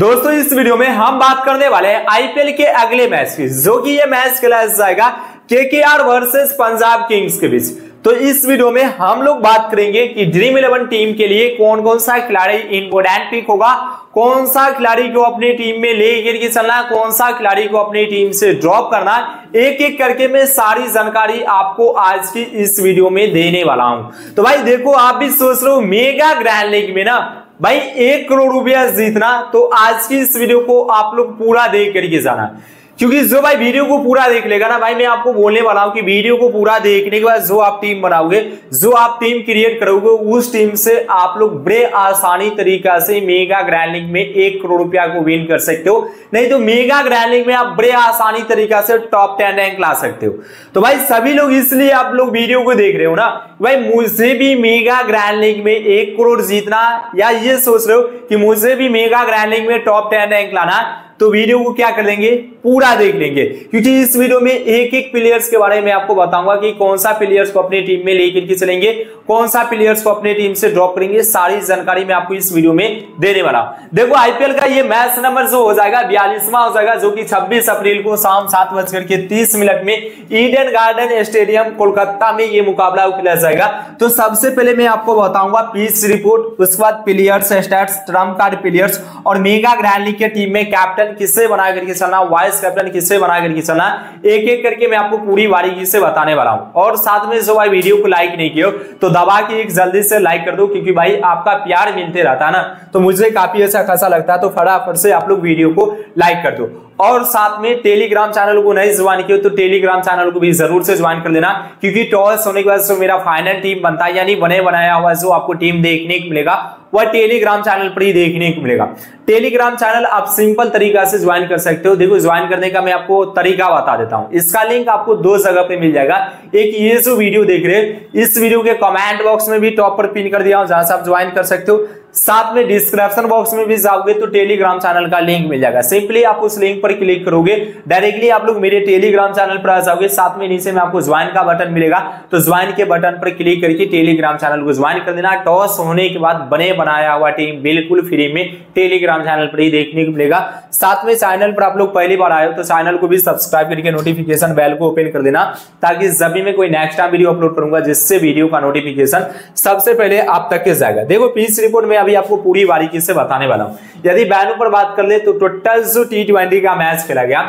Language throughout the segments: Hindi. दोस्तों इस वीडियो में हम बात करने वाले हैं आईपीएल के अगले मैच की, जो कि ये मैच खेला जाएगा केकेआर वर्सेस पंजाब किंग्स के बीच। तो इस वीडियो में हम लोग बात करेंगे कि ड्रीम 11 टीम के लिए कौन कौन सा खिलाड़ी इंपोर्टेंट पिक होगा, कौन सा खिलाड़ी को अपनी टीम में लेके चलना, कौन सा खिलाड़ी को अपनी टीम से ड्रॉप करना। एक एक करके मैं सारी जानकारी आपको आज की इस वीडियो में देने वाला हूं। तो भाई देखो, आप भी सोच रहे हो मेगा ग्रैंड लीग में ना भाई 1 करोड़ रुपया जीतना, तो आज की इस वीडियो को आप लोग पूरा देख करके जाना, क्योंकि जो भाई वीडियो को पूरा देख लेगा ना भाई, मैं आपको बोलने वाला हूं कि वीडियो को पूरा देखने के बाद जो आप टीम बनाओगे, जो आप टीम क्रिएट करोगे, उस टीम से आप लोग बड़े आसानी तरीका से मेगा ग्रैंड लीग में 1 करोड़ रुपया को विन कर सकते हो। नहीं तो मेगा ग्रैंड लीग में आप बड़े आसानी तरीका से टॉप 10 रैंक ला सकते हो। तो भाई सभी लोग इसलिए आप लोग वीडियो को देख रहे हो ना भाई, मुझे भी मेगा ग्रैंड लीग में 1 करोड़ जीतना, या ये सोच रहे हो कि मुझे भी मेगा ग्रैंड लीग में टॉप 10 रैंक लाना, तो वीडियो को क्या कर लेंगे पूरा देख लेंगे, क्योंकि इस वीडियो में एक एक प्लेयर्स के बारे में आपको बताऊंगा कि कौन सा प्लेयर्स को अपनी टीम में लेकर के चलेंगे, कौन सा प्लेयर्स को अपनी टीम से ड्रॉप करेंगे, सारी जानकारी मैं आपको इस वीडियो में देने वाला हूं। देखो आईपीएल का ये मैच नंबर जो हो जाएगा 42वां हो जाएगा, जो कि 26 अप्रैल को शाम 7:30 में ईडन गार्डन स्टेडियम कोलकाता में ये मुकाबला खेला जाएगा। तो सबसे पहले मैं आपको बताऊंगा पिच रिपोर्ट, उसके बाद players stats, trump card players और मेगा ग्रैंड लीग के टीम में कैप्टन किससे बना करके चलना, वाइस कैप्टन किससे बना करके चलना, एक एक करके मैं आपको पूरी बारीकी से बताने वाला हूं। और साथ में जो भाई वीडियो को लाइक नहीं किया तो दबा के एक जल्दी से लाइक कर दो, क्योंकि भाई आपका प्यार मिलते रहता है ना, तो मुझे काफी अच्छा खासा लगता है। तो फटाफट से आप लोग वीडियो को लाइक कर दो, और साथ में टेलीग्राम चैनल को नहीं ज्वाइन किया तो टेलीग्राम चैनल को भी जरूर से ज्वाइन कर लेना, क्योंकि टॉस होने के बाद जो मेरा फाइनल टीम बनता है, यानी बने बनाया हुआ जो आपको टीम देखने को मिलेगा, वह टेलीग्राम चैनल पर ही देखने को मिलेगा। टेलीग्राम चैनल आप सिंपल तरीका से ज्वाइन कर सकते हो। देखो ज्वाइन करने का मैं आपको तरीका बता देता हूं, इसका लिंक आपको 2 जगह पे मिल जाएगा। एक ये जो वीडियो देख रहे हो, इस वीडियो के कमेंट बॉक्स में भी टॉप पर पिन कर दिया हूं, जहां से आप ज्वाइन कर सकते हो। साथ में डिस्क्रिप्शन बॉक्स में भी जाओगे तो टेलीग्राम चैनल का लिंक मिल जाएगा, सिंपली आप उस लिंक पर क्लिक करोगे, डायरेक्टली आप लोग मेरे टेलीग्राम चैनल पर आ जाओगे। साथ में नीचे में आपको ज्वाइन का बटन मिलेगा, तो ज्वाइन के बटन पर क्लिक करके टेलीग्राम चैनल को ज्वाइन कर देना। टॉस होने के बाद बने बनाया हुआ टीम बिल्कुल फ्री में टेलीग्राम चैनल पर ही देखने को मिलेगा। साथ में चैनल पर आप लोग पहली बार आए हो तो चैनल को भी सब्सक्राइब करके नोटिफिकेशन बेल को ओपन कर देना, ताकि जब भी मैं कोई नेक्स्ट टाइम वीडियो अपलोड करूंगा, जिससे वीडियो का नोटिफिकेशन सबसे पहले आप तक के जाएगा। देखो पिच रिपोर्ट में अभी आपको पूरी बारीकी से बताने वाला हूं। यदि बैनों पर बात कर ले तो टोटल जो T20 का मैच खेला गया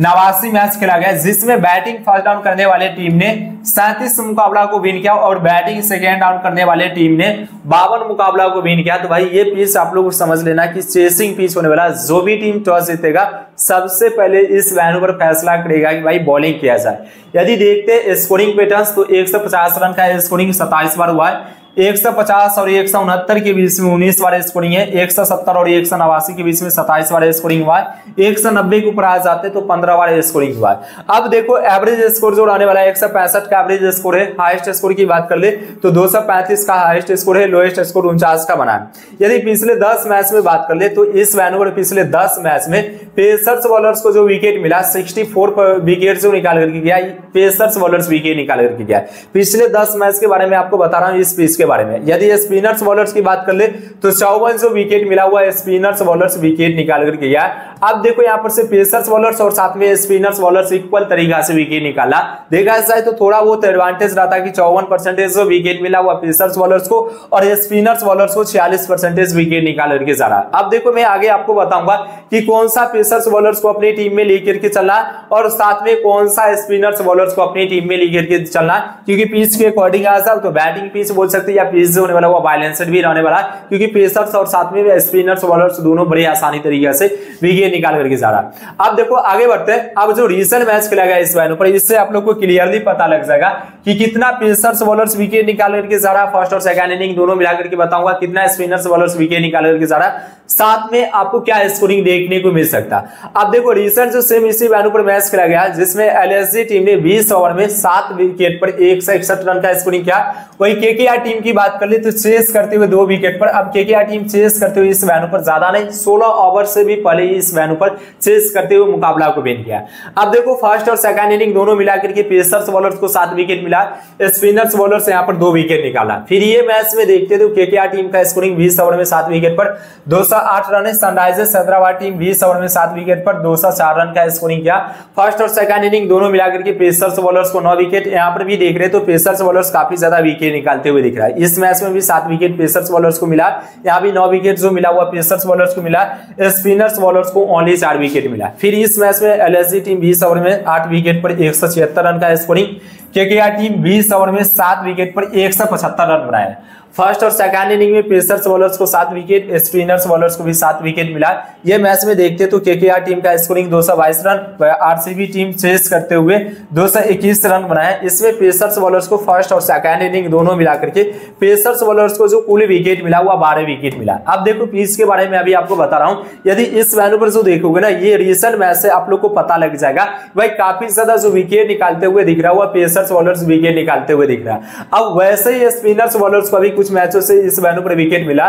89 मैच खेला गया, जिसमें बैटिंग फर्स्ट डाउन करने वाले टीम ने 37 मुकाबला को विन किया और बैटिंग सेकेंड डाउन करने वाले टीम ने 52 मुकाबला को विन किया। तो भाई ये पिच आप लोग समझ लेना कि चेसिंग पिच होने वाला, जो भी टीम टॉस जीतेगा सबसे पहले इस वेन्यू पर फैसला करेगा कि भाई बॉलिंग किया जाए। यदि देखते स्कोरिंग पैटर्न तो 150 रन का स्कोरिंग 27 बार हुआ है, 150 और 169 के बीच में 19 बार स्कोरिंग है, 170 और 189 के बीच में 27 बार स्कोरिंग हुआ है, 190 के ऊपर आ जाते तो 15 बार स्कोरिंग हुआ है। अब देखो एवरेज स्कोर जो रहने वाला है 165 का एवरेज स्कोर है। हाईएस्ट स्कोर की बात कर ले तो 235 का हाईएस्ट स्कोर है, लोएस्ट स्कोर 49 का बना है। यदि पिछले 10 मैच में बात कर ले तो इस वेन्यू पर पिछले 10 मैच में 65 बॉलर्स को जो विकेट मिला 64 विकेट जो निकाल करके गया, 65 बॉलर्स विकेट निकाल करके गया। पिछले 10 मैच के बारे में आपको बता रहा हूँ इस पिच बारे में। यदि स्पिनर्स बॉलर्स की बात कर ले तो 54 जो विकेट मिला हुआ स्पिनर्स बॉलर्स विकेट निकाल करके गया। अब देखो यहां पर से पेसर्स बॉलर्स और साथ में स्पिनर्स बॉलर्स इक्वल तरीका से विकेट निकाला। देखा जाए तो थोड़ा बहुत एडवांटेज रहा था कि 54% जो विकेट मिला हुआ पेसर्स बॉलर्स को और स्पिनर्स बॉलर्स को 46% विकेट निकाल करके जा रहा। अब देखो मैं आगे आपको बताऊंगा कि कौन सा पेसर्स बॉलर्स को अपनी टीम में लेकर के चलना और साथ में कौन सा स्पिनर्स बॉलर्स को अपनी टीम में लेकर के चलना, क्योंकि पिच के अकॉर्डिंग आ जाओ तो बैटिंग पिच बोल सकते या पिच होने वाला वो बैलेंसड भी रहने वाला, क्योंकि पेसर्स और साथ में स्पिनर्स बॉलर्स दोनों बड़े आसानी तरीके से विकेट निकाल करके जा रहा। अब देखो आगे बढ़ते हैं। अब जो रीसेंट मैच खेला गया इस वेन्यू पर, इससे आप लोग को क्लियरली पता लग जाएगा कि कितना पेसर्स बॉलर्स विकेट निकाल करके जा रहा, फर्स्ट और सेकंड इनिंग दोनों मिलाकर के बताऊंगा कितना स्पिनर्स बॉलर्स विकेट निकाल करके जा रहा, साथ में आपको क्या स्कोरिंग देखने को मिल सकता। अब देखो रीसेंट जो सेम इसी वेन्यू पर मैच खेला गया, जिसमें एलएसजी टीम ने 20 ओवर में 7 विकेट पर 161 रन का स्कोरिंग किया। वही केकेआर टीम की बात कर ले तो चेस करते हुए 2 विकेट पर। अब केकेआर टीम चेस करते हुए इस वेन्यू पर ज्यादा नहीं, 16 ओवर से भी पहले इस वेन्यू पर चेस करते हुए मुकाबला को विन किया। अब देखो फर्स्ट और सेकंड इनिंग दोनों मिलाकर के पेसर्स बॉलर्स को 7 विकेट मिला मिला, स्पिनर्स बॉलर्स यहां पर 2 विकेट निकाला। फिर ये मैच में देखते थे केकेआर टीम का स्कोरिंग 20 ओवर में 7 विकेट पर 208 रन है। सनराइजर्स हैदराबाद टीम 20 ओवर में 7 विकेट पर 204 रन का स्कोरिंग किया। फर्स्ट और सेकंड इनिंग दोनों मिलाकर के पेसर्स बॉलर्स को 9 विकेट यहां पर भी देख रहे, तो पेसर्स बॉलर्स काफी ज्यादा विकेट निकालते हुए दिख रहा है। इस मैच में भी 7 विकेट पेसर्स बॉलर्स को मिला, यहां भी 9 विकेट जो मिला हुआ पेसर्स बॉलर्स को मिला, स्पिनर्स बॉलर्स को ओनली 4 विकेट मिला। फिर इस मैच में एलएसजी टीम 20 ओवर में 8 विकेट पर 176 रन का स्कोरिंग, केकेआर टीम 20 ओवर में 7 विकेट पर 175 रन बनाया। फर्स्ट और सेकंड इनिंग में पेसर्स बॉलर्स को 7 विकेट, स्पिनर्स बॉलर्स को भी 7 विकेट मिला। ये मैच में देखते तो केकेआर टीम का scoring 222 run, RCB team chase करते हुए 221 रन बनाया। इसमें पेसर्स बॉलर्स को फर्स्ट और सेकंड इनिंग दोनों मिलाकर के पेसर्स बॉलर्स को जो कुल विकेट मिला हुआ 12 विकेट मिला। अब देखो पिच के बारे में अभी आपको बता रहा हूँ, यदि इस वैल्यू पर जो देखोगे ना, ये रिसेंट मैच से आप लोग को पता लग जाएगा भाई काफी ज्यादा जो विकेट निकालते हुए दिख रहा हुआ पेसर्स बॉलर्स विकेट निकालते हुए दिख रहा। अब वैसे ही स्पिनर्स बॉलर्स को भी कुछ मैचों से इस वैल्यू पर विकेट मिला,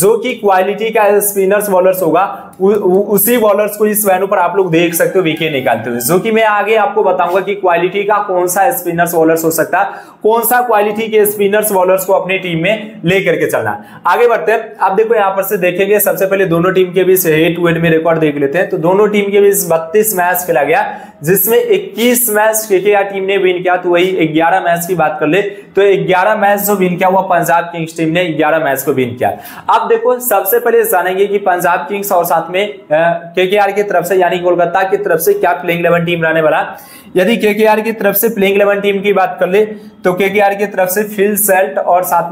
जो कि क्वालिटी का स्पिनर्स बॉलर्स होगा उसी बॉलर्स को इस वैल्यू पर आप लोग देख सकते हो विकेट निकालते हुए, जो कि मैं आगे आपको बताऊंगा कि क्वालिटी का कौन सा स्पिनर्स बॉलर्स हो सकता है, कौन सा क्वालिटी के स्पिनर्स बॉलर्स को अपनी टीम में लेकर के चलना। आगे बढ़ते हैं, आप देखो यहाँ पर से देखेंगे सबसे पहले दोनों टीम के बीच हेड टू हेड में रिकॉर्ड देख लेते हैं। तो दोनों टीम के बीच 32 मैच खेला गया, जिसमें 21 मैच केकेआर टीम ने विन किया, तो वही 11 मैच की बात कर ले तो 11 मैच जो विन किया हुआ पंजाब किंग्स टीम ने 11 मैच को विन किया। अब देखो सबसे पहले जानेंगे कि पंजाब किंग्स और साथ में केकेआर की तरफ से यानी कोलकाता की तरफ से क्या प्लेइंग 11 टीम रहने वाला। यदि केकेआर की तरफ से प्लेइंग 11 टीम की बात कर ले तो केकेआर की तरफ से फिलिप सेल्ट और साथ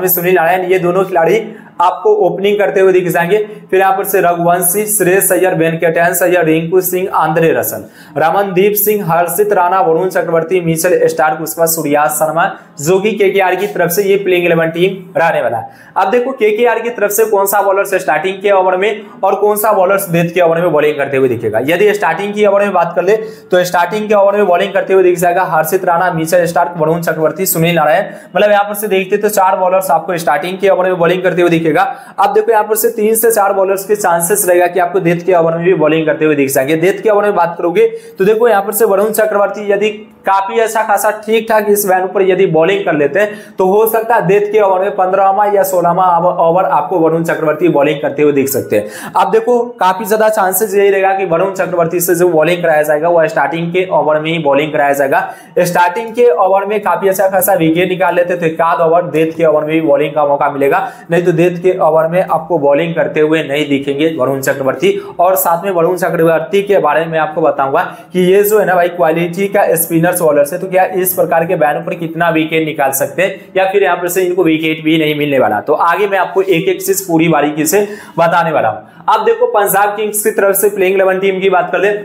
में सुनील नारायण, ये दोनों खिलाड़ी आपको ओपनिंग करते हुए दिख जाएंगे। फिर यहाँ पर से Raghuvanshi, Shreyas Iyer, Venkatesh Iyer, Rinku Singh, Andre Russell, Ramandeep Singh, Harshit Rana, Varun Chakravarthy, Mitchell Starc, उसके बाद सूर्यास शर्मा, जो कि केकेआर की तरफ से ये प्लेइंग 11 टीम रहने वाला है। अब देखो केकेआर की तरफ से कौन सा बॉलर स्टार्टिंग के ओवर में और कौन सा बॉलर डेथ के ओवर में बॉलिंग करते हुए दिखेगा। यदि स्टार्टिंग की ओवर में बात कर ले तो स्टार्टिंग के ओवर में बॉलिंग करते हुए दिख जाएगा हर्षित राणा, मिशेल स्टार्क, वरुण चक्रवर्ती, सुनील नारायण, मतलब यहाँ पर से देखते तो 4 बॉलर आपको स्टार्टिंग के ओवर में बॉलिंग करते हुए। अब देखो यहाँ पर से 3 से 4 बॉलर्स के चांसेस रहेगा कि आपको डेथ के ओवर में भी बॉलिंग करते हुए दिख जाएंगे। डेथ के ओवर में बात करोगे तो देखो यहाँ पर से वरुण चक्रवर्ती यदि काफी अच्छा खासा ठीक ठाक इस वैन पर यदि बॉलिंग कर लेते हैं तो हो सकता है डेथ के ओवर में 15वां या 16वां ओवर आपको वरुण चक्रवर्ती बॉलिंग करते हुए दिख सकते हैं। अब देखो काफी ज्यादा चांसेस यही रहेगा कि वरुण चक्रवर्ती से जो बॉलिंग कराया जाएगा वह स्टार्टिंग के ओवर में ही बॉलिंग कराया जाएगा। स्टार्टिंग के ओवर में काफी अच्छा खासा विकेट निकाल लेते तो एक आध ओवर डेथ के ओवर में भी बॉलिंग का मौका मिलेगा, नहीं तो डेथ के ओवर में आपको बॉलिंग करते हुए नहीं दिखेंगे वरुण चक्रवर्ती। और साथ में वरुण चक्रवर्ती के बारे में आपको बताऊंगा कि ये जो है ना भाई क्वालिटी का स्पिनर्स बॉलर है, तो क्या इस प्रकार के बैनों पर कितना विकेट निकाल सकते हैं या फिर यहाँ पर से इनको विकेट भी नहीं मिलने वाला, तो आगे मैं आपको एक एक चीज पूरी बारीकी से बताने वाला हूँ। अब देखो पंजाब किंग्स की तरफ से प्लेइंग 11 टीम की बात कर ले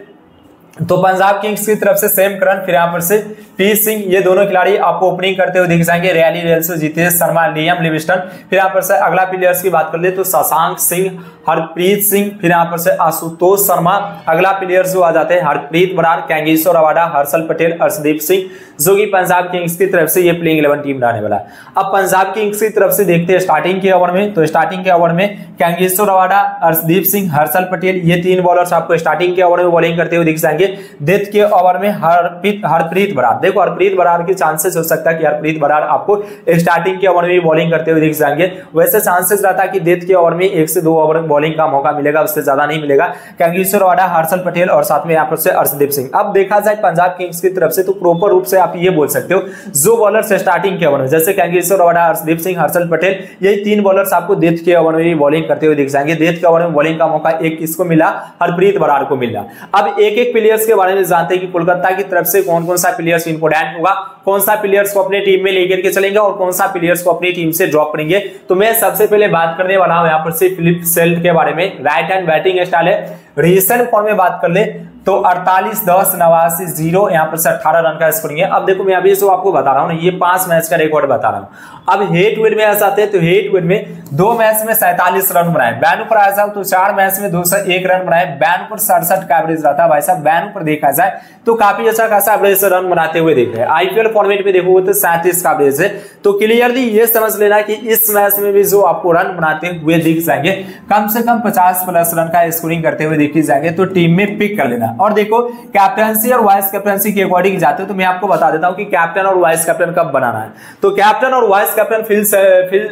तो पंजाब किंग्स की तरफ से सैम करन, फिर यहाँ पर से पी सिंह, ये दोनों खिलाड़ी आपको ओपनिंग करते हुए दिख जाएंगे। Rilee Rossouw, Jitesh Sharma, Liam Livingstone, फिर यहाँ पर से अगला प्लेयर्स की बात कर ले तो शशांक सिंह, हरप्रीत सिंह, फिर यहाँ पर से आशुतोष शर्मा, अगला प्लेयर्स जो आ जाते हैं हरप्रीत बराड़, कैंगेश्वर अवाडा, हर्षल पटेल, अर्शदीप सिंह, जो कि पंजाब किंग्स की तरफ से ये प्लेइंग 11 टीम रहने वाला है। अब पंजाब किंग्स की तरफ से देखते हैं स्टार्टिंग के ओवर में तो स्टार्टिंग के ओवर में कैंगेश्वर अवाडा, अर्शदीप सिंह, हर्षल पटेल, ये 3 बॉलर्स आपको स्टार्टिंग के ओवर में बॉलिंग करते हुए दिख जाएंगे। डेथ के ओवर में हरप्रीत बराड़, देखो हरप्रीत बराड़ के चांसेस हो सकता है कि हरप्रीत बराड़ आपको स्टार्टिंग के ओवर में भी बॉलिंग करते हुए दिख जाएंगे। वैसे चांसेस रहता है कि डेथ के ओवर में 1 से 2 ओवर बॉलिंग का मौका मिलेगा, उससे ज्यादा नहीं मिलेगा। कैंगेश्वर अवाडा, हर्षल पटेल और साथ में यहां पर से अर्शदीप सिंह। अब देखा जाए पंजाब किंग्स की तरफ से तो प्रॉपर रूप से आप ये बोल सकते हो जो बॉलर स्टार्टिंग के ओवर में जैसे कैंगेश्वर अवाडा, अर्शदीप सिंह, हर्षल पटेल, यही 3 बॉलर आपको डेथ के ओवर में भी बॉलिंग करते हुए दिख जाएंगे। डेथ के ओवर में बॉलिंग का मौका एक किसको मिला, हरप्रीत बराड़ को मिला। अब एक एक प्लेयर्स के बारे में जानते हैं कि कोलकाता की तरफ से कौन कौन सा प्लेयर्स इंपोर्टेंट होगा, कौन सा प्लेयर्स को अपने टीम में लेकर के चलेंगे और कौन सा प्लेयर्स को अपनी टीम से ड्रॉप करेंगे। तो मैं सबसे पहले बात करने वाला हूं यहां पर से फिलिप सेल्ट के बारे में। राइट हैंड बैटिंग स्टाइल है, रिसेंट फॉर्म में बात कर ले तो 48, 10, 89, 0 यहाँ पर से 18 रन का स्कोरिंग है। अब देखो मैं अभी जो आपको बता रहा हूँ ना ये 5 मैच का रिकॉर्ड बता रहा हूँ। अब हेड टू हेड में ऐसा आते हैं तो हेड टू हेड में 2 मैच में 47 रन बनाए, बैन पर आ जाओ तो 4 मैच में 201 रन बनाए, बैन पर 67 का एवरेज रहता है। भाई साहब बैन पर देखा जाए तो काफी अच्छा खासा एवरेज रन बनाते हुए देख रहे हैं। आईपीएल फॉर्मेट में देखोगे तो 37 का एवरेज है, तो क्लियरली ये समझ लेना कि इस मैच में भी जो आपको रन बनाते हुए दिख जाएंगे कम से कम 50+ रन का स्कोरिंग करते हुए देखे जाएंगे, तो टीम में पिक कर लेना। है। और देखो कैप्टनसी और वाइस कैप्टनसी के अकॉर्डिंग जाते हो तो मैं आपको बता देता हूं कि कैप्टन और वाइस कैप्टन कब बनाना है। तो कैप्टन और वाइस कैप्टन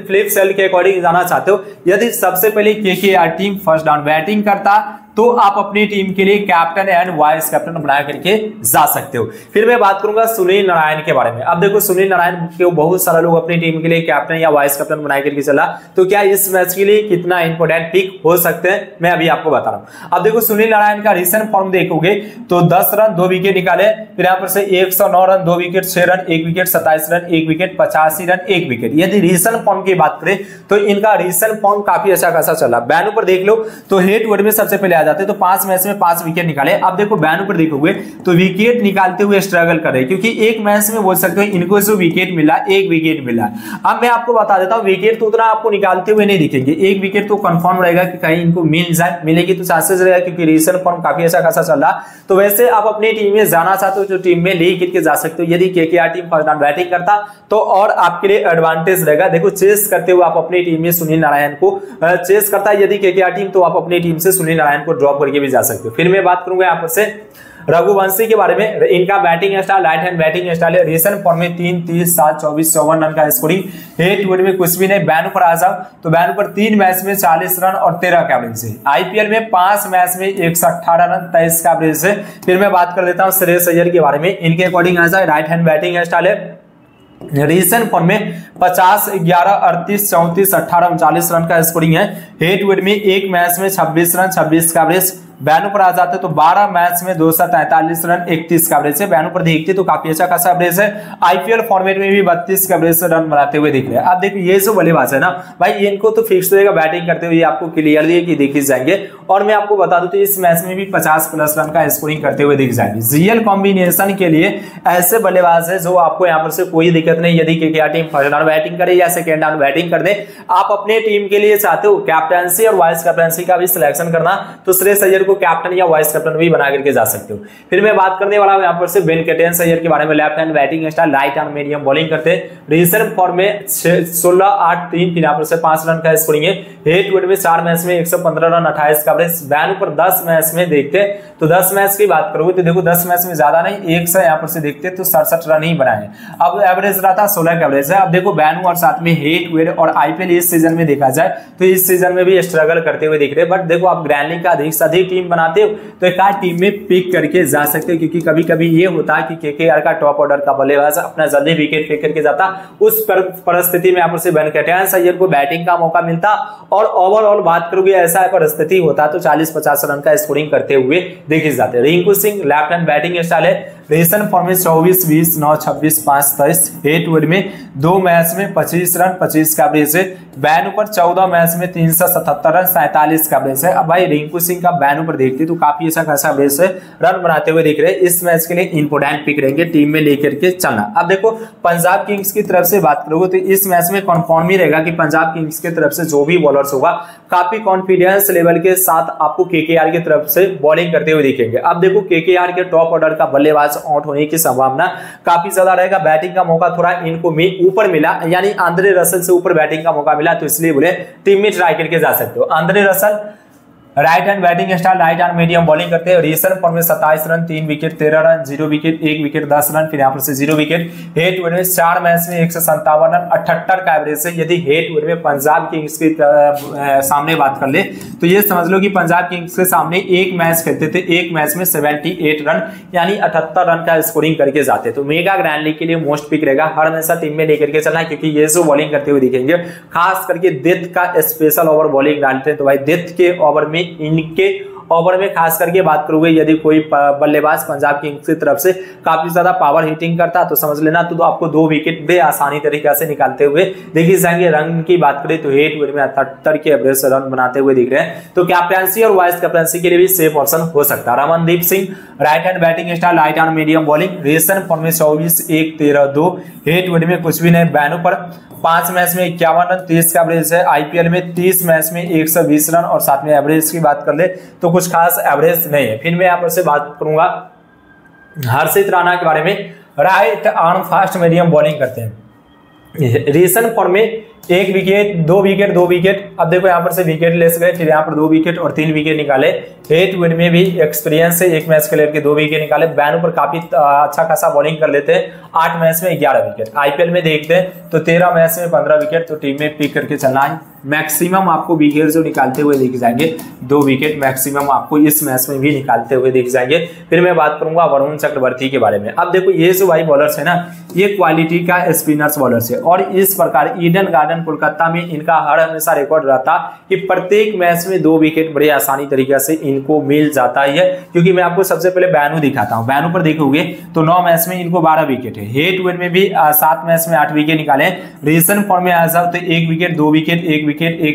फिलिप सेल्ट के अकॉर्डिंग जाना चाहते हो, यदि सबसे पहले KKR team first down batting करता तो आप अपनी टीम के लिए कैप्टन एंड वाइस कैप्टन बना करके जा सकते हो। फिर मैं बात करूंगा सुनील नारायण के बारे में। अब देखो सुनील नारायण को बहुत सारा लोग अपनी टीम के लिए कैप्टन या वाइस कैप्टन बना करके चला, तो क्या इस मैच के लिए कितना इंपोर्टेंट पिक हो सकते हैं मैं अभी आपको बता रहा हूं। अब देखो सुनील नारायण का रिसेंट फॉर्म देखोगे तो 10 रन 2 विकेट निकाले, फिर यहाँ पर से 109 run 2 wicket, 6 run 1 wicket, 27 run 1 wicket, 85 run 1 wicket. यदि रिसेंट फॉर्म की बात करें तो इनका रिसेंट फॉर्म काफी अच्छा खासा चला। बैनू पर देख लो तो हेड वर्ड में सबसे पहले जाते तो 5 मैच में 5 विकेट निकाले। अब देखो बैनू पर देखोगे तो विकेट निकालते हुए स्ट्रगल कर रहे, क्योंकि एक मैच में बोल सकते हो इनको जो विकेट मिला 1 विकेट मिला। अब मैं आपको बता देता हूं विकेट तो उतना आपको निकालते हुए नहीं दिखेंगे, 1 विकेट तो कंफर्म रहेगा कि कहीं इनको मिल जाए, मिलेगी तो चांसेस रहेगा क्योंकि रीसेंट फॉर्म काफी अच्छा खासा चल रहा। तो वैसे आप अपनी टीम में जाना चाहते हो तो टीम में ले करके जा सकते हो। यदि KKR team first down batting करता तो और आपके लिए एडवांटेज रहेगा। देखो चेस करते हुए आप अपनी टीम में सुनील नारायण को चेस करता, यदि केकेआर टीम तो आप अपनी टीम से सुनील नारायण को ड्रॉप करके भी जा सकते हो। फिर मैं बात करूंगा यहां पर से रघुवंशी के बारे में। इनका batting style right hand batting style है। रिसेंट फॉर्म में 3, 30, 7, 24, 54 रन का स्कोरिंग, हेड टू हेड में कुछ भी नहीं। बैन पर आ जाओ तो बैन पर 3 मैच में 40 रन और 13 का एवरेज से। आईपीएल में 5 मैच में 118 रन 23 का एवरेज से। फिर मैं बात कर लेता हूँ श्रेयस अय्यर के बारे में। इनके अकॉर्डिंग आ जाए राइट हैंड बैटिंग स्टाइल है। रिसेंट फॉर्म में 50, 11, 38, 34, 18, 39 रन का स्कोरिंग है। हेड टू हेड में 1 मैच में 26 रन 26 का एवरेज। बैनू पर आ जाते तो 12 मैच में 243 रन 31 का एवरेज है। बैनू पर देखते तो काफी अच्छा खासा एवरेज है। आईपीएल फॉर्मेट में भी 32 का एवरेज से रन बनाते हुए दिख रहे हैं। अब देखिए ये जो बल्लेबाज है ना भाई, इनको तो फिक्स रहेगा बैटिंग करते हुए, आपको क्लियरली कि दिख जाएंगे। और मैं आपको बता दूं तो इस मैच में भी 50+ रन का स्कोरिंग करते हुए दिख जाएंगे। जीएल कॉम्बिनेशन के लिए ऐसे बल्लेबाज है जो आपको यहाँ पर से कोई दिक्कत नहीं। यदि KKR team first down batting करे या सेकेंड डाउन बैटिंग कर दे, आप अपने टीम के लिए चाहते हो कैप्टनसी और वाइस कैप्टनसी का भी सिलेक्शन करना तो श्रेयस अय्यर कैप्टन या वाइस कैप्टन भी बना करके जा सकते हो। फिर मैं बात करने वाला हूं यहां पर से वेंकटेश अय्यर के बारे में। Left hand batting style right hand medium bowling करते हैं। रिसेंट फॉर्म में 16, 8, 3 फिर यहां पर से 5 रन का स्कोरिंग है। हेड टू हेड में 4 मैच में 115 रन 28 का एवरेज। बैन पर 10 मैच में देखते तो 10 मैच की बात करोगे तो देखो 10 मैच में ज्यादा नहीं, 100 यहां पर से देखते तो 67 रन ही बनाए। अब एवरेज रहा था 16 का एवरेज है। अब देखो बैनू और साथ में हेड टू हेड और आईपीएल इस सीजन में देखा जाए तो इस सीजन में भी स्ट्रगल करते हुए दिख रहे, बट देखो आप ग्रैंड लीग का अधिक से अधिक टीम बनाते हो तो एक आध टीम में पिक करके जा सकते हो, क्योंकि कभी कभी ये होता है कि केकेआर का टॉप ऑर्डर का बल्लेबाज अपना जल्दी विकेट फेंक करके जाता, उस परिस्थिति में आप उसे वेंकटेश अय्यर को बैटिंग का मौका मिलता और ओवरऑल बात करोगे ऐसा परिस्थिति होता तो 40-50 रन का स्कोरिंग करते हुए देखे जाते। Rinku Singh left hand batting style है। रिसेंट फॉर्म में 24, 20, 9, 26, 5, 23। हेड टू हेड में 2 मैच में 25 रन 25 का एवरेज है। बैन ऊपर 14 मैच में 377 रन 47 का एवरेज है। अब भाई रिंकू सिंह का बैन ऊपर देखते तो काफी अच्छा खासा एवरेज है, रन बनाते हुए दिख रहे हैं। इस मैच के लिए इंपोर्टेंट पिक रहेंगे, टीम में लेकर के चलना। अब देखो पंजाब किंग्स की तरफ से बात करोगे तो इस मैच में कन्फर्म ही रहेगा कि पंजाब किंग्स की तरफ से जो भी बॉलर्स होगा काफी कॉन्फिडेंस लेवल के साथ आपको केकेआर की तरफ से बॉलिंग करते हुए दिखेंगे। अब देखो केकेआर के टॉप ऑर्डर का बल्लेबाज आउट होने की संभावना काफी ज्यादा रहेगा। बैटिंग का मौका थोड़ा इनको ऊपर मिला, यानी आंद्रे रसेल से ऊपर बैटिंग का मौका मिला, तो इसलिए बोले टीम में ट्राई करके जा सकते हो। Andre Russell right hand batting style right hand medium bowling करते हैं। रिसेंट फॉर्म में 27 run 3 wicket 13 run 0 wicket 1 wicket 10 run फिर यहाँ पर से 0 विकेट। हेड टू हेड में 4 मैच में 157 रन 78 का एवरेज है। यदि हेड टू हेड में पंजाब किंग्स के सामने बात कर ले तो ये समझ लो कि पंजाब किंग्स के सामने 1 मैच खेलते थे, 1 मैच में 78 रन यानी 78 रन का स्कोरिंग करके जाते। तो मेगा ग्रैंड लीग के लिए मोस्ट पिक रहेगा, हर हमेशा टीम में लेकर के चलना, क्योंकि ये जो बॉलिंग करते हुए दिखेंगे खास करके डेथ का स्पेशल ओवर बॉलिंग डालते हैं तो भाई डेथ के ओवर में इनके ओवर में खास करके बात करोगे यदि कोई बल्लेबाज पंजाब किंग्स की तरफ से काफी ज्यादा पावर हिटिंग करता तो समझ लेना तो आपको 2 विकेट बे आसानी तरीके से निकालते हुए देखिए जाएंगे। रन की बात करें तो हेड टू हेड में 78 के एवरेज से रन बनाते हुए दिख रहे हैं, तो कैप्टनसी और वाइस कैप्टनसी के लिए भी सेफ ऑप्शन हो सकता है। Ramandeep Singh right hand batting style right hand medium bowling. Recent form में 24, 1, 13, 2। हेड टू हेड में कुछ भी नहीं। बैनों पर 5 मैच में 51 रन 30 का एवरेज है। आईपीएल में 30 मैच में 120 रन और साथ में एवरेज की बात कर ले तो कुछ खास एवरेज नहीं है। फिर मैं यहाँ पर से बात करूंगा हर्षित राणा के बारे में। Right arm fast medium bowling करते हैं। रिसेंट फॉर्म में एक विकेट, दो विकेट, दो विकेट। अब देखो यहाँ पर से विकेट लेस गए, फिर यहाँ पर दो विकेट और तीन विकेट निकाले। हेट विन में भी एक्सपीरियंस है, एक मैच खेल के दो विकेट निकाले। बैन पर काफी अच्छा खासा बॉलिंग कर लेते हैं। 8 मैच में 11 विकेट। आईपीएल में देखते हैं तो 13 मैच में 15 विकेट, तो टीम में पिक करके चलना है। मैक्सिमम आपको विकेट जो निकालते हुए दिख जाएंगे, 2 विकेट मैक्सिमम आपको इस मैच में भी निकालते हुए दिख जाएंगे। फिर मैं बात करूंगा वरुण चक्रवर्ती के बारे में। अब देखो ये जो भाई बॉलर्स है ना, ये क्वालिटी का स्पिनर्स बॉलर्स है और इस प्रकार ईडन गार्डन कोलकाता में इनका हर हमेशा रिकॉर्ड रहता कि प्रत्येक मैच में 2 विकेट बड़े आसानी तरीके से इनको मिल जाता है। क्योंकि मैं आपको सबसे पहले बैनू दिखाता हूँ, बैनू पर देखोगे तो 9 मैच में इनको 12 विकेट है। हेट वेट में भी 7 मैच में 8 विकेट निकाले। रीजन फॉर्म में आ जाओ तो 1 विकेट, 2 विकेट, 1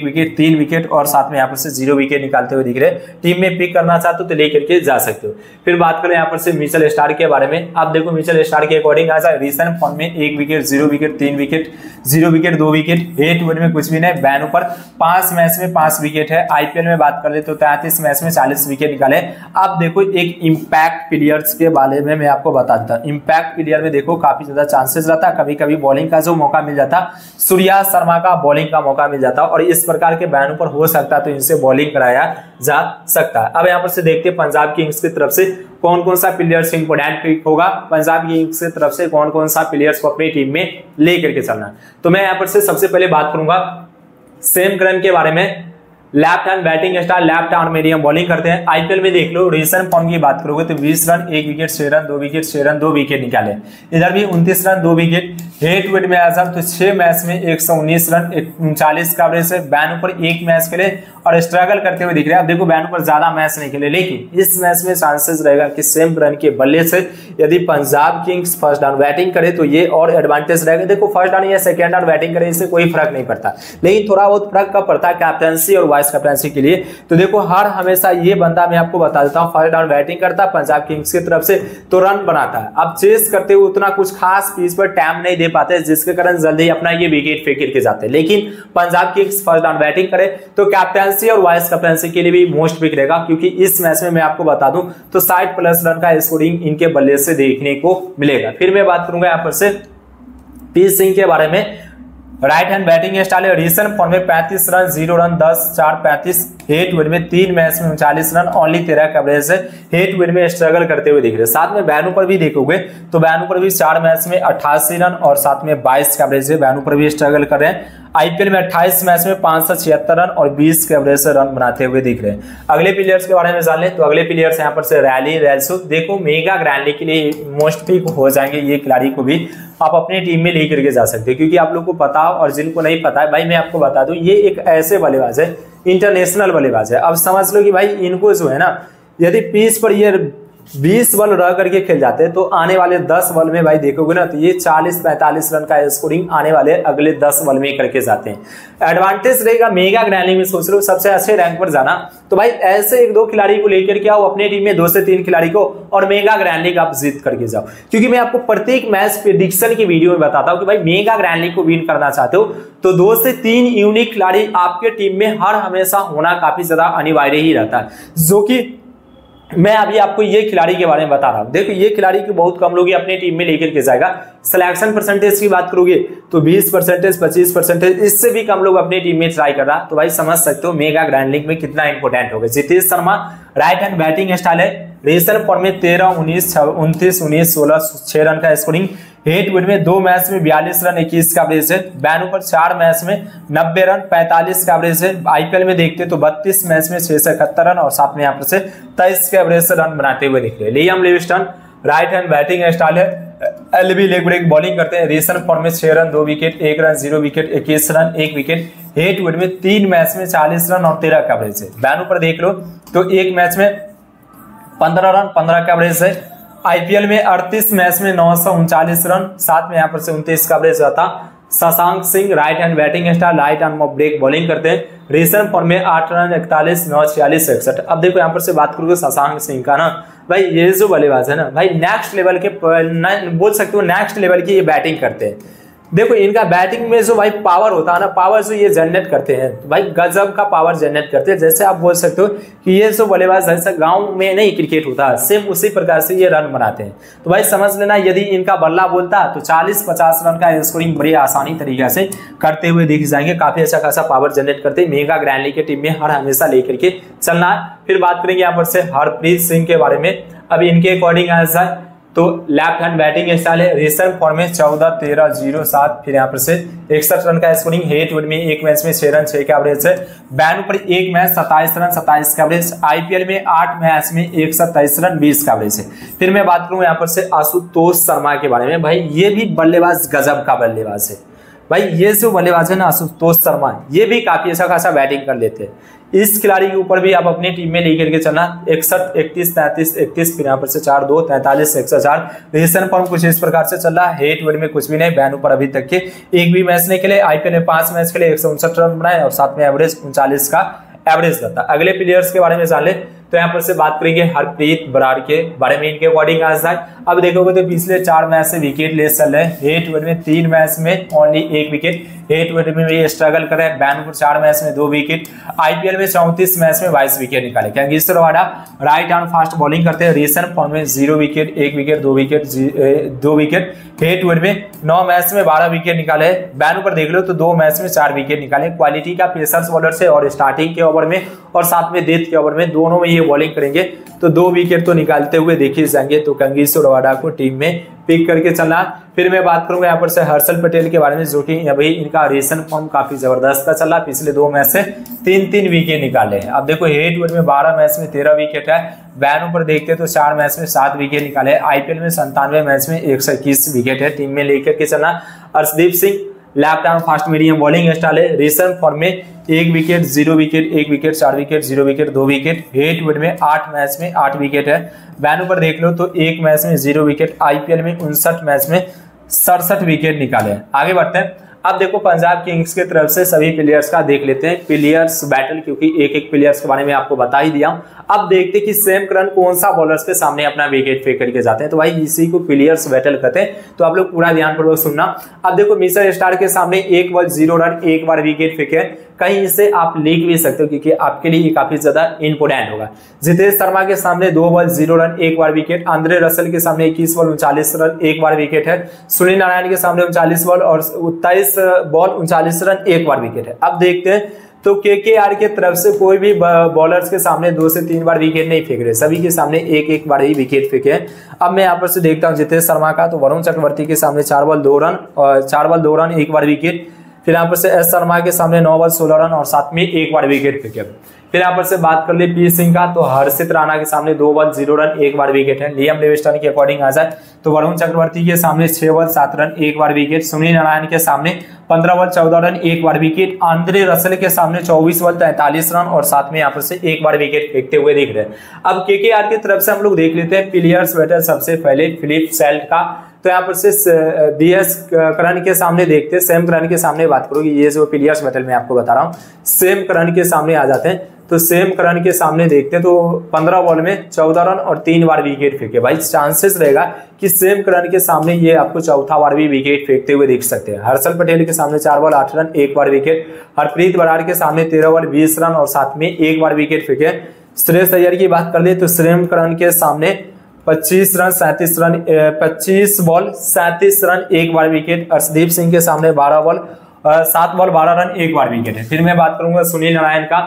विकेट, 3 विकेट और साथ में यहाँ पर से 0 विकेट निकालते हुए दिख रहे। टीम में पिक करना चाहते हो तो लेकर के जा सकते हो। फिर बात करें यहाँ पर से मिशेल स्टार्क के बारे में। आप देखो मिशेल स्टार्क के अकॉर्डिंग आ जाए रिसेंट फॉर्म में 1 wicket, 0 wicket, 3 wicket, 0 wicket, 2 wicket. हेट वन में कुछ भी नहीं। बैन ऊपर 5 मैच में 5 विकेट है। आईपीएल में बात कर ले तो 33 मैच में 40 विकेट निकाले। आप देखो एक इम्पैक्ट प्लेयर्स के बारे में मैं आपको बता देता हूँ। इम्पैक्ट प्लेयर में देखो काफी ज्यादा चांसेस रहता, कभी कभी बॉलिंग का जो मौका मिल जाता, सूर्या शर्मा का बॉलिंग का मौका मिल जाता और इस प्रकार के बैनों पर हो सकता तो इनसे बॉलिंग कराया जा सकता है। अब यहाँ पर से देखते हैं पंजाब किंग्स की तरफ से कौन कौन सा प्लेयर्स इंपोर्टेंट पिक होगा, पंजाब किंग्स की तरफ से कौन कौन सा प्लेयर्स को अपनी टीम में लेकर के चलना। तो मैं यहाँ पर से सबसे पहले बात करूंगा सैम करन के बारे में। Left hand batting star, left hand medium bowling करते हैं। आईपीएल में देख लो रीसेंट फॉर्म की बात करोगे तो 20 run, 1 wicket, 6 run, 2 wicket, 6 run, 2 wicket निकाले। इधर भी 29 रन, 2 विकेट। हेट वेट में आ जाओ तो 6 मैच में 119 रन, 39 कवरेज है। बैन ऊपर 1 मैच खेले और स्ट्रगल करते हुए दिख रहे हैं। अब देखो बैन ऊपर ज्यादा मैच नहीं खेले, लेकिन इस मैच में चांसेस रहेगा कि सेम रन के बल्ले से यदि Punjab Kings first down batting करे तो ये और एडवांटेज रहेगा। देखो फर्स्ट डाउन या सेकेंड डाउन बैटिंग करे इससे कोई फर्क नहीं पड़ता, लेकिन थोड़ा बहुत फर्क कब पड़ता है कैप्टनसी और कैप्टनसी के लिए। तो देखो हर हमेशा ये बंदा मैं आपको बता देता हूं फर्स्ट डाउन बैटिंग करता है पंजाब किंग्स की तरफ से तो रन बनाता है। अब चेस करते हुए उतना कुछ खास पीस पर टाइम नहीं दे पाते, जिसके कारण जल्दी अपना ये विकेट फेंक के जाते हैं। लेकिन Punjab Kings first down batting करे तो कैप्टनसी और वाइस कैप्टनसी के लिए भी मोस्ट पिक रहेगा, क्योंकि इस मैच में मैं आपको बता दूं तो 60+ रन का स्कोरिंग इनके बल्ले से देखने को मिलेगा। फिर मैं बात करूंगा यहां पर से पी सिंह के बारे में। राइट हैंड बैटिंग स्टाइल है। रीसेंट फॉर्म में 35 रन, 0 रन, 10, 4, 35। हेट विन में 3 मैच में 39 रन, ओनली 13 कवरेज है। हेट विन में स्ट्रगल करते हुए दिख रहे। साथ में बैनू पर भी देखोगे तो बैनू पर भी 4 मैच में 88 रन और साथ में 22 कवरेज है। बैनू पर भी स्ट्रगल कर रहे हैं। आईपीएल में 28 मैच में 576 रन और 20 कवरेज से रन बनाते हुए दिख रहे हैं। अगले प्लेयर्स के बारे में जान ले तो अगले प्लेयर्स यहाँ पर से रैली रैल्सो। देखो मेगा ग्रैंड लीग के लिए मोस्ट पिक हो जाएंगे, ये खिलाड़ी को भी आप अपनी टीम में लेकर के जा सकते हो। क्योंकि आप लोग को पता हो और जिनको नहीं पता है, भाई मैं आपको बता दूं ये एक ऐसे बल्लेबाज है, इंटरनेशनल बल्लेबाज है। अब समझ लो कि भाई इनको जो है ना, यदि पिच पर ये 20 बॉल रह करके खेल जाते हैं तो आने वाले 10 बॉल में भाई देखोगे ना तो ये 40-45 रन का स्कोरिंग आने वाले अगले 10 बॉल में करके जाते हैं। एडवांटेज रहेगा मेगा ग्रैंड लीग में, सोच लो सबसे अच्छे रैंक पर जाना तो भाई ऐसे 1-2 खिलाड़ी को लेकर के आओ अपने टीम में, 2 से 3 खिलाड़ी को, और मेगा ग्रैंड लीग आप जीत करके जाओ। क्योंकि मैं आपको प्रत्येक मैच प्रेडिक्शन की वीडियो में बताता हूँ कि भाई मेगा ग्रैंड लीग को विन करना चाहते हो तो 2 से 3 यूनिक खिलाड़ी आपके टीम में हर हमेशा होना काफी ज्यादा अनिवार्य ही रहता है। जो कि मैं अभी आपको ये खिलाड़ी के बारे में बता रहा हूं। देखो ये खिलाड़ी की बहुत कम लोग अपने टीम में लेकर के जाएगा। सिलेक्शन परसेंटेज की बात करोगे तो 20%, 25%, इससे भी कम लोग अपने टीम में ट्राई कर रहा, तो भाई समझ सकते हो मेगा ग्रैंड लीग में कितना इंपोर्टेंट होगा। Jitesh Sharma right hand batting style है। रेसर फॉर्म में 13, 19, 29, 16, 6 रन का स्कोरिंग। हेट विन में 2 मैच में 42 रन, 21 कवरेज है। बैन ऊपर 4 मैच में 90 रन, 45 कवरेज है। आईपीएल में देखते हैं तो 32 मैच में 671 रन और साथ में यहाँ पर से 23 कवरेज से रन बनाते हुए दिख रहे। Liam Livingstone right hand batting style है। एलबी लेग ब्रेक बॉलिंग करते हैं। रेसर फॉर्म में 6 run, 2 wicket, 1 run, 0 wicket, 21 run, 1 wicket. हेट विन में 3 मैच में 40 रन और 13 कवरेज है। बैन ऊपर देख लो तो 1 मैच में 15 रन, 15 कवरेज है। आईपीएल में 38 मैच में 939 रन, साथ में यहाँ पर से 29 कवरेज रहता। Shashank Singh right hand batting star, right hand break bowling करते हैं। रीसेंट फॉर्म में 8 रन, 41, 9, 46, 61। अब देखो यहाँ पर से बात करोगे शशांक सिंह का ना, भाई ये जो बल्लेबाज है ना भाई नेक्स्ट लेवल के बोल सकते हो, नेक्स्ट लेवल की ये बैटिंग करते हैं। देखो इनका बैटिंग में जो भाई पावर होता है ना, पावर जो ये जनरेट करते हैं तो भाई गजब का पावर जनरेट करते हैं। जैसे आप बोल सकते हो कि ये जो बल्लेबाज जैसा गांव में नहीं क्रिकेट होता सेम उसी प्रकार से ये रन बनाते हैं। तो भाई समझ लेना यदि इनका बल्ला बोलता तो 40-50 रन का स्कोरिंग बड़ी आसानी तरीके से करते हुए दिख जाएंगे। काफी अच्छा खासा पावर जनरेट करते हैं, मेगा ग्रैंड लीग की टीम में हर हमेशा लेकर के चलना। फिर बात करेंगे यहाँ पर से हरप्रीत सिंह के बारे में। अब इनके अकॉर्डिंग आंसर तो लेफ्ट हैंड बैटिंग स्टाइल है, रिसेंट फॉर्म में 14-13-0-7। फिर यहाँ पर से 61 रन का स्कोरिंग, हेट वुड में एक मैच में 6 रन 6 का एवरेज है, बैन पर एक मैच 27 रन 27 का एवरेज, आईपीएल में 8 मैच में 127 रन 20 का एवरेज है। फिर मैं बात करूँ यहाँ पर से आशुतोष शर्मा के बारे में। भाई ये भी बल्लेबाज गजब का बल्लेबाज है। भाई ये जो बल्लेबाज है ना आशुतोष शर्मा, ये भी काफी अच्छा खासा बैटिंग कर लेते हैं। इस खिलाड़ी के ऊपर भी आप अपनी टीम में लेकर के चलना। 61, 31, 33, 31। फिर यहाँ पर से 4-2, 43, 104। रिसेंट फॉर्म कुछ इस प्रकार से चल रहा है, हेट वेट में कुछ भी नहीं, बैन ऊपर अभी तक के एक भी मैच नहीं खेले। आईपीएल में 5 मैच खेले, 159 रन बनाए और साथ में एवरेज 39 का एवरेज रहता। अगले प्लेयर्स के बारे में जान ले तो यहाँ पर से बात करेंगे हरप्रीत बराड़ के बारे में। इनके अकॉर्डिंग आंसर अब देखोगे तो पिछले 4 मैच से विकेट ले चल रहे हैं, हेट वेट में 3 मैच में ओनली 1 विकेट, हेट वेट में भी स्ट्रगल कर रहे हैं, बैनपुर 4 मैच में 2 विकेट, आईपीएल में 34 मैच में 22 विकेट निकाले। कैंगेश्वर अवाडा राइट आर्म फास्ट बॉलिंग करते हैं, रिसेंट फॉर्म में 0 विकेट, 1 विकेट, 2 विकेट, 2 विकेट, हेट वेट में 9 मैच में 12 विकेट निकाले, बैनपुर देख लो तो 2 मैच में 4 विकेट निकाले। क्वालिटी का पेसर्स बॉलर से और स्टार्टिंग के ओवर में और साथ में डेथ के ओवर में दोनों में ये बॉलिंग करेंगे तो 2 विकेट तो निकालते हुए देखे जाएंगे। तो कैंगेश्वर अवाडा को टीम में पिक करके चलना। फिर मैं बात करूंगा यहाँ पर से हर्षल पटेल के बारे में, जो कि अभी इनका रेसन फॉर्म काफी जबरदस्त का चला, पिछले 2 मैच से 3-3 विकेट निकाले हैं। अब देखो हेट वेट में 12 मैच में 13 विकेट है, बैनों पर देखते हैं तो 4 मैच में 7 विकेट निकाले, आईपीएल में 97 मैच में 121 विकेट है, टीम में लेकर के चलना। Arshdeep Singh left arm fast medium bowling style है, रिसेंट फॉर्म में 1 wicket, 0 wicket, 1 wicket, 4 wicket, 0 wicket, 2 wicket, हेट वेट में 8 मैच में 8 विकेट है, बैन पर देख लो तो 1 मैच में 0 विकेट, आईपीएल में 59 मैच में 67 विकेट निकाले। आगे बढ़ते हैं। अब देखो पंजाब किंग्स के तरफ से सभी प्लेयर्स का देख लेते हैं प्लेयर्स बैटल, क्योंकि एक प्लेयर्स के बारे में आपको बता ही दिया हूं। अब देखते हैं कि सैम करन कौन सा बॉलर्स के सामने अपना विकेट फेंक करके जाते हैं, तो भाई इसी को प्लेयर्स बैटल कहते हैं। तो आप लोग पूरा ध्यानपूर्वक सुनना। अब देखो मिशेल स्टार्क के सामने 1 बॉल 0 रन 1 बार विकेट फेंके, कहीं इससे आप लिख भी सकते हो क्योंकि आपके लिए काफी ज्यादा इंपोर्टेंट होगा। जितेश शर्मा के सामने 2 बॉल 0 रन 1 बार विकेट, आंद्रे रसेल के सामने 21 बॉल 39 रन 1 बार विकेट है, सुनील नारायण के सामने 23 बॉल 39 रन 1 बार विकेट है। अब देखते हैं तो केकेआर के तरफ से कोई भी बॉलर्स के सामने 2 से 3 बार विकेट नहीं फेंक रहे, सभी के सामने 1-1 बार ही विकेट फेंके। अब मैं यहाँ पर से देखता हूँ जितेश शर्मा का, तो वरुण चक्रवर्ती के सामने 4 बॉल 2 रन और 4 बॉल 2 रन 1 बार विकेट, फिर यहाँ पर से एस शर्मा के सामने 9 बॉल 16 रन और साथ में 1 बार विकेट फेंके। फिर यहाँ पर से बात कर ले पी सिंह का, तो हर्षित राणा के सामने 2 बॉल 0 रन 1 बार विकेट है, लियम लिविंगस्टन के अकॉर्डिंग आ जाए तो वरुण चक्रवर्ती के सामने 6 बॉल 7 रन 1 बार विकेट, सुनील नारायण के सामने 15 बॉल 14 रन 1 बार विकेट, आंद्रे रसेल के सामने 24 बॉल 43 रन और साथ में यहाँ पर से 1 बार विकेट फेंकते हुए दिख रहे हैं। अब केकेआर की तरफ से हम लोग देख लेते हैं प्लेयर्स बैटल। सबसे पहले फिलिप सेल्ट का, तो यहाँ पर से करन के सामने देखते हैं, सैम करन के सामने बात करोगे, ये जो प्लेयर्स बैटल में आपको बता रहा हूँ सैम करन के सामने आ जाते हैं। तो सैम करन के सामने देखते हैं तो 15 बॉल में 14 रन और 3 बार विकेट फेंके। भाई चांसेस रहेगा कि सैम करन के सामने ये आपको 4था बार भी विकेट फेंकते हुए देख सकते हैं। हर्षल पटेल के सामने 4 बॉल 8 रन 1 बार विकेट, हरप्रीत बराड़ के सामने 13 बॉल 20 रन और साथ में 1 बार विकेट फेंके। श्रेयस अय्यर की बात कर ले तो सैम करन के सामने 25 बॉल 37 रन 1 बार विकेट, अर्शदीप सिंह के सामने 7 बॉल 12 रन 1 बार विकेट है। फिर मैं बात करूंगा सुनील नारायण का,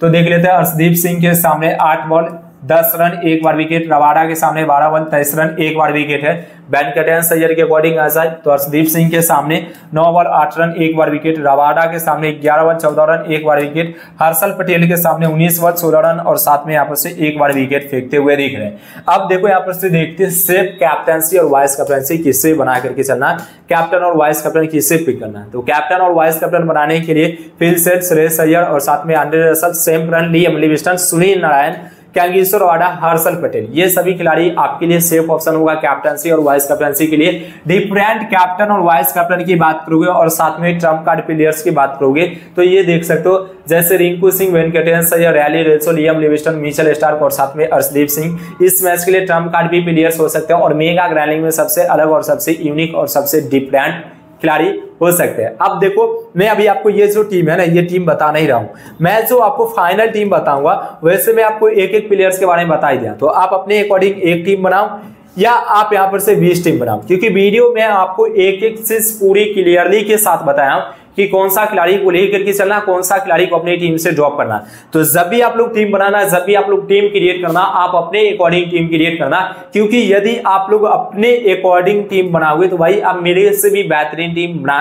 तो देख लेते हैं अर्शदीप सिंह के सामने 8 बॉल 10 रन 1 बार विकेट, रवाड़ा के सामने 12 बॉल 23 रन 1 बार विकेट है, वेंकटेश अय्यर के अकॉर्डिंग आ जाए तो अर्शदीप सिंह के सामने 9 बॉल 8 रन 1 बार विकेट, रवाड़ा के सामने 11 बॉल 14 रन 1 बार विकेट, हर्षल पटेल के सामने 19 बॉल 16 रन और साथ में यहाँ पर से 1 बार विकेट फेंकते हुए दिख रहे हैं। अब देखो यहाँ पर से देखते हैं सिर्फ कैप्टनसी और वाइस कैप्टनसी किससे बना करके चलना, कैप्टन और वाइस कैप्टन किससे पिक करना। तो कैप्टन और वाइस कैप्टन बनाने के लिए फिलिप सेल्ट, श्रेयस अय्यर और साथ में Andre Russell, Sam Curran, Liam Livingstone, Sunil Narayan, कैंगेश्वर अवाडा, हर्षल पटेल, ये सभी खिलाड़ी आपके लिए सेफ ऑप्शन होगा कैप्टनसी और वाइस कैप्टनसी के लिए। डिफरेंट कैप्टन और वाइस कैप्टन की बात करोगे और साथ में ट्रम्प कार्ड प्लेयर्स की बात करोगे तो ये देख सकते हो, जैसे Rinku Singh, Venkatesh Iyer, Rilee Rossouw, Liam Livingstone, Mitchell Starc और साथ में अर्शदीप सिंह इस मैच के लिए ट्रम्प कार्ड भी प्लेयर्स हो सकते हैं। और मेगा ग्रैंड लीग में सबसे अलग और सबसे यूनिक और सबसे डिफरेंट खिलाड़ी हो सकते हैं। अब देखो मैं अभी आपको ये जो टीम है ना ये टीम बता नहीं रहा हूं, मैं जो आपको फाइनल टीम बताऊंगा वैसे मैं आपको एक एक प्लेयर्स के बारे में बता ही दिया। तो आप अपने अकॉर्डिंग एक टीम बनाओ या आप यहाँ पर से 20 टीम बनाओ, क्योंकि वीडियो में आपको एक एक चीज पूरी क्लियरली के साथ बताया कि कौन सा खिलाड़ी को लेकर के चलना, कौन सा खिलाड़ी को अपनी टीम से ड्रॉप करना। तो जब भी आप लोग टीम बनाना, जब भी आप लोग टीम क्रिएट करना, आप अपने अकॉर्डिंग टीम क्रिएट करना, क्योंकि यदि आप लोग अपने अकॉर्डिंग टीम बनाओगे तो भाई आप मेरे से भी बेहतरीन टीम बना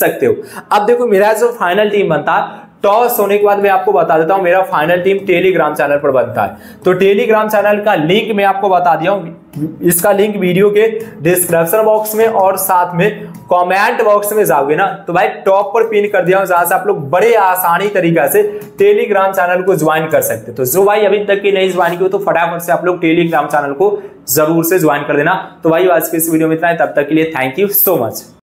सकते हो। अब देखो मेरा जो फाइनल टीम बनता है, टॉस होने के बाद मैं आपको बता देता हूं मेरा फाइनल टीम टेलीग्राम चैनल पर बनता है। तो टेलीग्राम चैनल का लिंक मैं आपको बता दिया हूं, इसका लिंक वीडियो के डिस्क्रिप्शन बॉक्स में और साथ में कमेंट बॉक्स में जाओगे ना तो भाई टॉप पर पिन कर दिया हूं, जहां से आप लोग बड़े आसानी तरीका से टेलीग्राम चैनल को ज्वाइन कर सकते हो। तो जो भाई अभी तक की नहीं ज्वाइन किया तो फटाफट से आप लोग टेलीग्राम चैनल को जरूर से ज्वाइन कर देना। तो भाई आज के इस वीडियो में इतना है, तब तक के लिए थैंक यू सो मच।